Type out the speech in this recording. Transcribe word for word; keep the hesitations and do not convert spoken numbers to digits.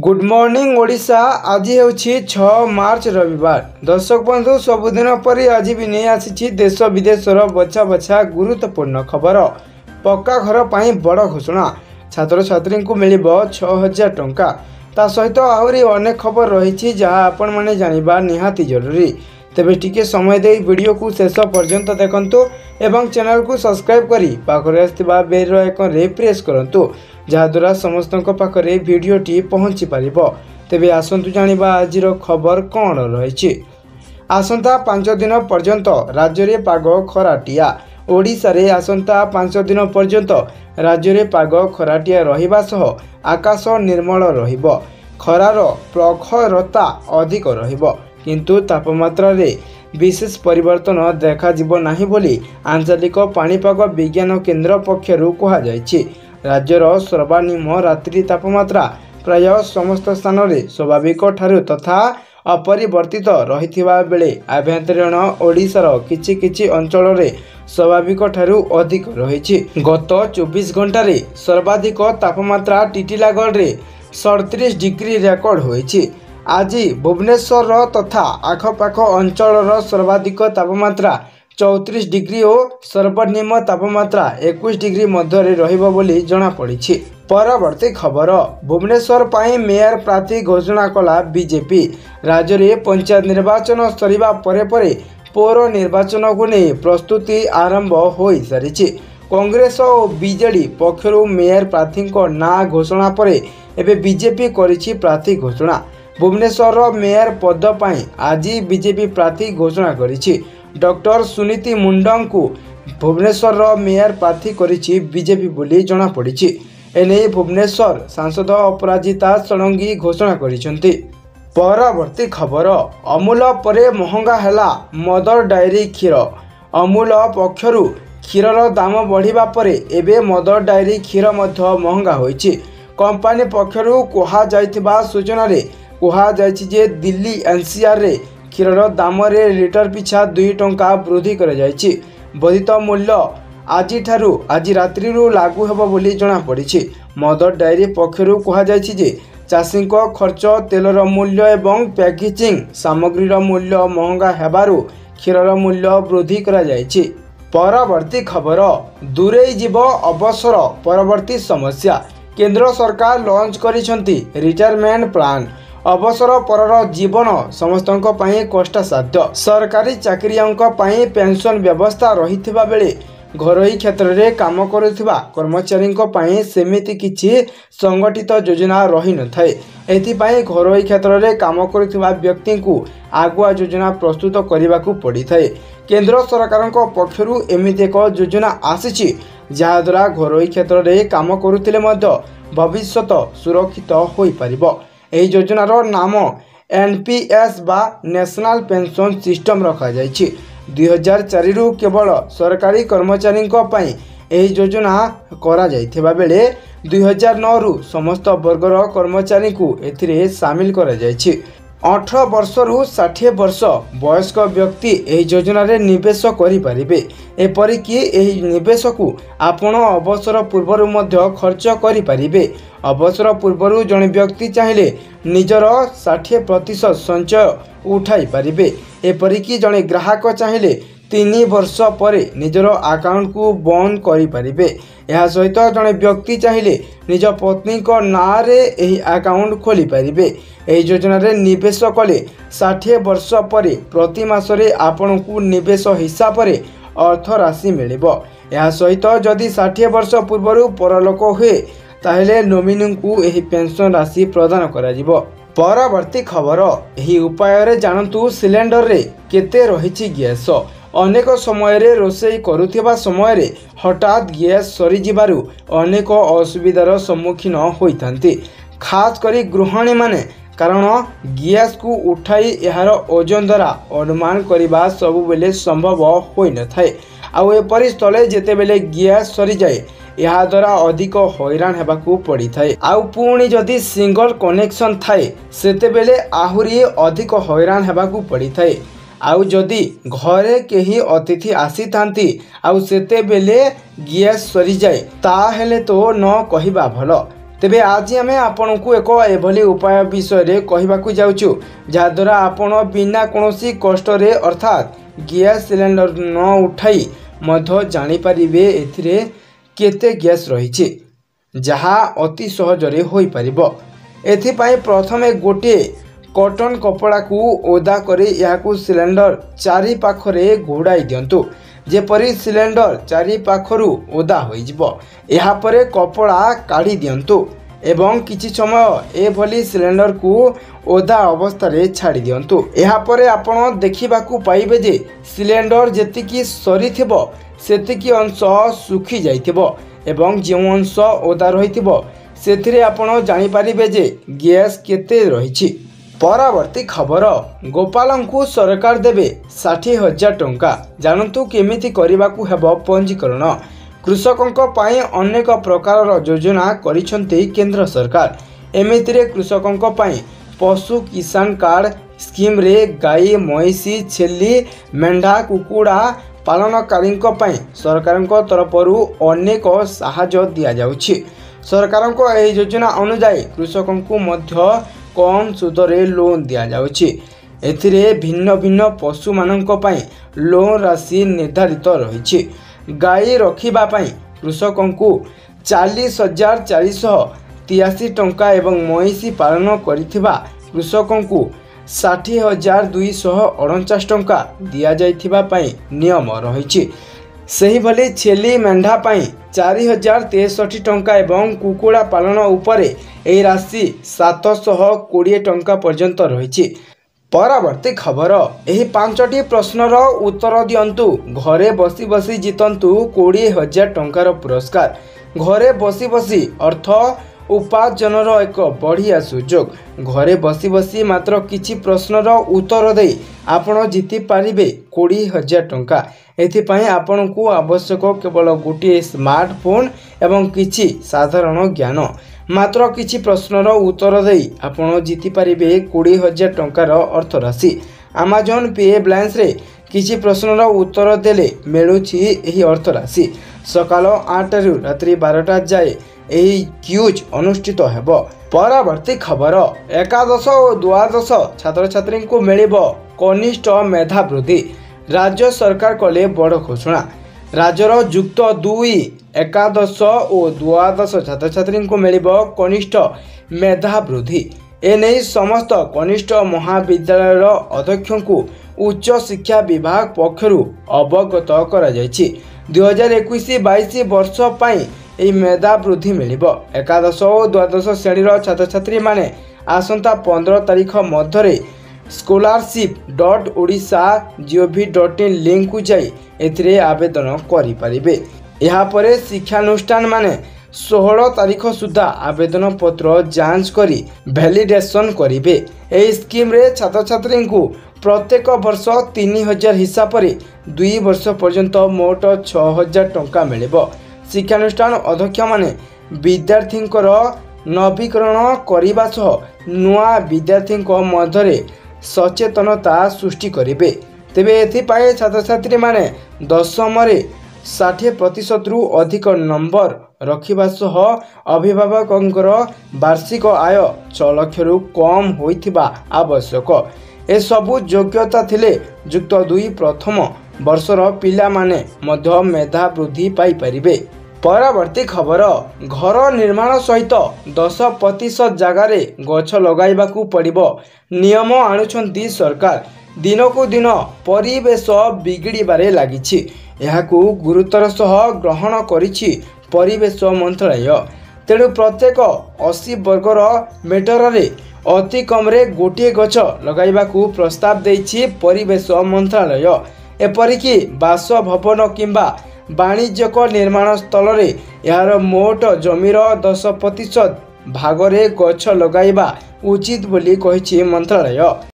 Good morning Odisha. आज हूँ छह मार्च रविवार। दर्शक बंधु सबुदिन परि आज भी नहीं आसी देश विदेशर बछा बछा गुरुत्वपूर्ण खबर। पक्का घर पर बड़ घोषणा, छात्र छात्री को मिल छह हजार टंका। ता सहित आहरी अनेक खबर रही जहाँ आपण मैंने जानवा निहाती जरूरी। तेबे टिके समय दे वीडियो को शेष पर्यंत देखंतु एवं चैनल को सब्सक्राइब करी पाखरे आस्थिबा बेल रो आइकन रे प्रेस करंतु, जहाद्वारा समस्तनक पाखरे वीडियोटी पहुँची पारिबो। तेबे आसंतु जानिबा आजिर खबर कौन रहिछि। आसंता पांच दिन पर्यंत राज्य रे पाग खराटिया। ओडिशा रे आसंता पांच दिन पर्यंत राज्य रे पाग खराटिया रहिबा सह आकाश निर्मल रहिबो। खरार प्रखरता अधिक रहिबो किंतु तापमात्रा रे विशेष परिवर्तन देखा जीवो नाही बोली आंचलिक पाणीपाग विज्ञान केन्द्र पक्षरु कहा जायछि। राज्यर सर्वनिम्न रात्रि तापमात्रा प्राय समस्त स्थान रे स्वाभाविक ठारु तथा अपरिवर्तित रहिथिबा बेले आभ्यंतरीण ओडिशार किछि किछि अंचल रे स्वाभाविक ठारु अधिक रहिछि। गत चौबीस घंटा रे सर्वाधिक तापमात्रा टीटीलागढ़ रे सैंतीस डिग्री रेकर्ड होइछि। आज भुवनेश्वर तथा आखपाख अंचल सर्वाधिक तापमात्रा चौंतीस डिग्री और सर्वनिम्न तापमात्रा इक्कीस डिग्री मध्य रहिबो बोली जना पड़ी। परवर्ती खबर, भुवनेश्वर पाई मेयर प्रार्थी घोषणा कला बीजेपी। राज्य में पंचायत निर्वाचन सरिबा परे परे पौर निर्वाचन को नहीं प्रस्तुति आरंभ हो सारी। कांग्रेस और बीजेडी पक्षरु मेयर प्रार्थी ना घोषणा पर एवं बीजेपी करिछि प्रार्थी घोषणा। भुवनेश्वर मेयर पद पर आज बीजेपी प्रार्थी घोषणा करिछि। डॉक्टर सुनीति मुंडम को भुवनेश्वर मेयर प्रार्थी करिछि बीजेपी बोली जना पड़ी। एने भुवनेश्वर सांसद अपराजिता षडंगी घोषणा करिछन्ति। परवर्ती खबर, अमूल परे महंगा हैला मदर डायरी क्षीर। अमूल पक्षरु क्षीरर दाम बढ़िबा परे एबे मदर डायरी क्षीर मध्य महंगा होइछि। कंपनी पक्षरु कोहा जाइथिबा सूचना रे कहा जाए दिल्ली एनसीआर रे क्षीर दाम लिटर पिछा दुई टंका वृद्धि वर्धित मूल्य आज ठारू आज रात्रि लागू होबो बोली जना पड़ी। मदर डायरी पक्षरु कहा जाए चाषी खर्च तेलर मूल्य एवं पैकेजिंग सामग्रीर मूल्य महंगा हेबारु क्षीरर मूल्य वृद्धि करा जायछि। परवर्ती खबर, दूरेई जीव अवसर परवर्ती समस्या। केंद्र सरकार लॉन्च करिसेंती रिटायरमेंट प्लान। अवसर परर जीवन समस्तनक पई कष्टसाध्य। सरकारी चाकरियांक पई पेंशन व्यवस्था रहिथिबा बेले घरोई क्षेत्र रे काम करुथिबा कर्मचारींक पई सेमिति किछि संगठित योजना रहि न थाए। एथि पई घरोई क्षेत्र रे काम करुथिबा व्यक्तिंकु आगुआ योजना प्रस्तुत करिबाकु पड़िथाए। केंद्र सरकारक पक्षरु एमिति एक योजना आसिछि जहाद्वारा घरोई क्षेत्र रे काम करुथिले मध्य भविष्यत सुरक्षित होइ परिबो। एही योजनार नाम एनपीएस बा नेशनल पेंशन सिस्टम रखा जायछि। दो हज़ार चार रु केवल सरकारी कर्मचारी पई एही योजना करा जायथिबा बेले दो हज़ार नौ रु समस्त वर्गर कर्मचारी को एथिरे शामिल करा जायछि। अठारह वर्ष रु साठ वर्ष वयस्क व्यक्ति एही योजना रे निवेश करि परिबे। एपरि कि एही निवेश को आपण अवसर पूर्वरु मध्य खर्च करि परिबे। अवसर पूर्वरु जन व्यक्ति चाहिए निजर साठ प्रतिशत संचय उठाई परिबे। एपरि कि जन ग्राहक चाहिए तीन वर्ष परे निजर अकाउंट को बंद करि परिबे। यह सहित जन व्यक्ति चाहिए निज पत्नी को नारे एही अकाउंट खोली परिबे। एही योजना रे निवेश कले साठ वर्ष परे प्रति मासरे आपण को निवेश हिसाब रे अर्थ राशि मिलिबो। यह सहित जदि साठ वर्ष पूर्वरु परलोक हुए ताहेले नोमिनी को एही पेंशन राशि प्रदान करा जिवो। परवर्ती खबर, एही उपाय रे जानतु सिलेंडर रे केते रहिछि गैस। अनेक समय रे रोषे करुथिबा समय रे हठात गैस सरी जिबारु अनेक असुविधार सम्मुखीन होइथांती, खास करी गृहिणी माने, कारण गैस को उठाई यार ओजन द्वारा अनुमान करिबा सब बेले संभव होई न थाए। आउ एपरि स्थले जेते बेले गैस सरी जाए या द्वारा अधिक हैरान हेबाकू पड़ी थाए। आउ पुणी जदि सिंगल कनेक्शन थाए सेते बेले आहुरी अधिक हैरान हेबाकू पड़ी थाए। आउ जदि घरे केही अतिथि आसी थांती आउ सेते बेले गैस सरी जाए ताहेले तो न कहिबा भलो। तेबे आज आम आपण को एक एभली उपाय विषय रे कहबाकू जाउछु जहाद्वारा आपण बिना कोनोसी कष्ट रे अर्थात गैस सिलेंडर न उठाई मध्य जानि परिबे एथिरे केते गैस रहिछि जहा अति सहज रे होई परिबो। एथि पई प्रथमे गोटे कॉटन कपड़ा को ओदा करे याकू सिलेंडर चारि पाखरे घोड़ाई दियंतु जेपरी सिलेंडर चारि पाखरु ओदा होई जिवो। एहा परे कपड़ा काढ़ी दियंतु एवं किछि समय एभली सिलेंडर को ओदा अवस्था रे छाड़ी दियंतु। एहा परे आपण देखिबाकू पाइबे जे सिलेंडर जेतिकी सरी थिबो सेतिकी अंश सुखी जाइथिबो एवं जे अंश ओदा रहिथिबो सेथिरे आपण जानि पारिबे जे गैस केते रहिछि। परवर्ती खबर गोपालंकु सरकार देबे साठी हजार टंका जानतु केमिति करिबाकु हेबो पंजीकरण। कृषकंक पाई अनेक प्रकारर योजना करिसंते केंद्र सरकार। एमितिरे कृषकंक पाई पशु किसान कार्ड स्कीम रे गाई मईसी छेली मेंढा कुकुड़ा पालनकारींक पाई सरकारंक तरफरु अनेक सहायता दिया जाउछि। सरकारंक एही योजना अनुसार कृषकंकु मध्य कम सुदरे लोन दिया जाउछि। एथिरे भिन्न भिन्न पशु मानंक पाई लोन राशि निर्धारित रहिछि। गाई रखिबा पाई कृषकंकु चालीस हजार चार सौ तिरासी टंका एवं मईसी पालन करिथिबा कृषकंकु साठी हजार दुई सौ अड़चाश टंका दिया जाइथिबा पाई नियम रहिछि। सही भले छेली मेंढा पाई चार हजार तेसठी टंका एवं कुकुड़ा पालन उपरे ए राशि सात सौ कोड़े टंका पर्यंत रही। परवर्ती खबर यही पांचटी प्रश्नर उत्तर दियंतु घरे बसी बसी जीतंतु कोड़े हजार टंकार पुरस्कार। घरे बसी बसी अर्थ उपार्जनर एक बढ़िया सुयोग। घरे बसी बसी मात्र किछि प्रश्नर उत्तर दे आपण जीति पारिबे कोड़ी हजार टंका। एथिपाई आपणकु आवश्यक केवल गोटे स्मार्टफोन एवं किछि साधारण ज्ञान। मात्र किछि प्रश्नर उत्तर दे आपण जीति पारिबे कोड़ी हजार टंकार अर्थराशि। आमाजन पे ब्लान्स रे किछि प्रश्नर उत्तर देले मिलुछि एही अर्थराशि। सकाल आठ रु रात्रि बारटा जाए एही क्यूज अनुष्ठित हेब। परवर्ती खबर एकादश और द्वादश छात्र छात्री को मिलिबो कनिष्ठ मेधा वृद्धि। राज्य सरकार कले बड़ घोषणा। राज्यर जुक्त दुई एकादश और द्वादश छात्र छात्री को मिलिबो कनिष्ठ मेधा वृद्धि। एने समस्त कनिष्ठ महाविद्यालय अध्यक्ष को उच्च शिक्षा विभाग पक्षरु अवगत करा जायछि। दो हज़ार इक्कीस बाईस वर्ष पाई एही मेधा वृद्धि मिलिबो। एकादश और द्वादश श्रेणीर छात्र छात्री माने आसंता पंद्रह तारिख मध्य scholarship dot Odisha gov dot in link को जाई एथिरे आवेदन करि परिबे। एहा परे शिक्षानुष्ठान माने सोलह तारिख सुधा आवेदन पत्र जांच करी भैलिडेसन करिबे। एही स्कीम रे छात्र छात्री को प्रत्येक वर्ष तीन हजार हिसाब से दुई वर्ष पर्यंत मोट छः हजार टंका मिलिबो। शिक्षानुष्ठान अध्यक्ष माने विद्यार्थी नवीकरण करने सह नूआ विद्यार्थी मध्य सचेतनता सृष्टि करेंगे। तेबे एथिपाई छात्र छात्री माने दशम रे साठी प्रतिशत रु अधिक नंबर रखिबा सह अभिभावकंकर वार्षिक आय छह लाख रु कम होइथिबा आवश्यक। ए सबु योग्यता थिले युक्त दुई प्रथम वर्षर पिलामाने मध्य मेधा वृद्धि पाई परिबे। परवर्ती खबर घर निर्माण सहित दस प्रतिशत जगार गछ लगाइबाकू पड़िबो नियम आणुछंती सरकार। दिनकू दिन परिवेश बिगिड़बारे लागिछि एहाकू गुरुतर सह ग्रहण करिछि परिवेश मंत्रालय। तेणु प्रत्येक अस्सी वर्गर मीटर रे अति कम रे गोटे गछ लगाइबाकू प्रस्ताव देछि परिवेश मंत्रालय। एपरिकी बासभवन किंबा वाणिज्यक निर्माण स्थल रे यार मोट जमीर दस प्रतिशत भागरे गछ लगाइबा उचित बोली कहिछि मंत्रालय।